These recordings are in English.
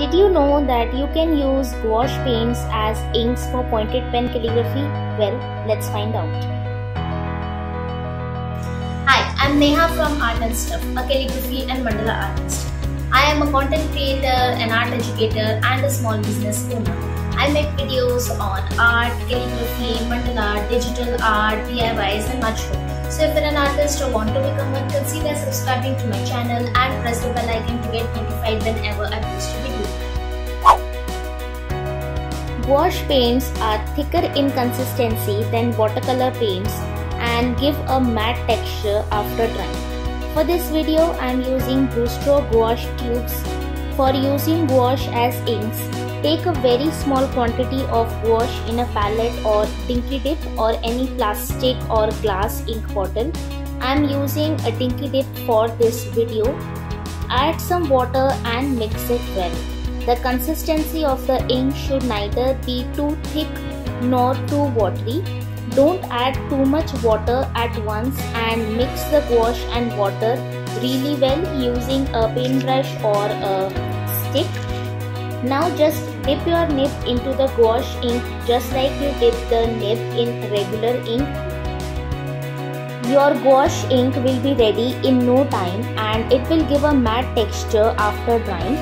Did you know that you can use gouache paints as inks for pointed pen calligraphy? Well, let's find out. Hi, I'm Neha from Art and Stuff, a calligraphy and mandala artist. I am a content creator, an art educator and a small business owner. I make videos on art, calligraphy, mandala, digital art, DIYs and much more. So if you're an artist or want to become one, consider subscribing to my channel and press the bell icon to get notified whenever I post a video. Gouache paints are thicker in consistency than watercolor paints and give a matte texture after drying. For this video, I am using Brustro gouache tubes. For using gouache as inks, take a very small quantity of gouache in a palette or dinky dip or any plastic or glass ink bottle. I am using a dinky dip for this video. Add some water and mix it well. The consistency of the ink should neither be too thick nor too watery. Don't add too much water at once and mix the gouache and water really well using a paintbrush or a stick. Now just dip your nib into the gouache ink just like you dip the nib in regular ink. Your gouache ink will be ready in no time and it will give a matte texture after drying.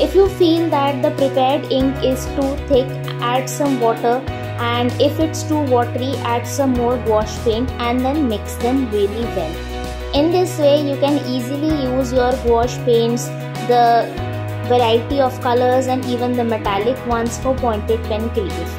If you feel that the prepared ink is too thick, add some water, and if it's too watery, add some more gouache paint and then mix them really well. In this way, you can easily use your gouache paints, the variety of colors and even the metallic ones for pointed pen calligraphy.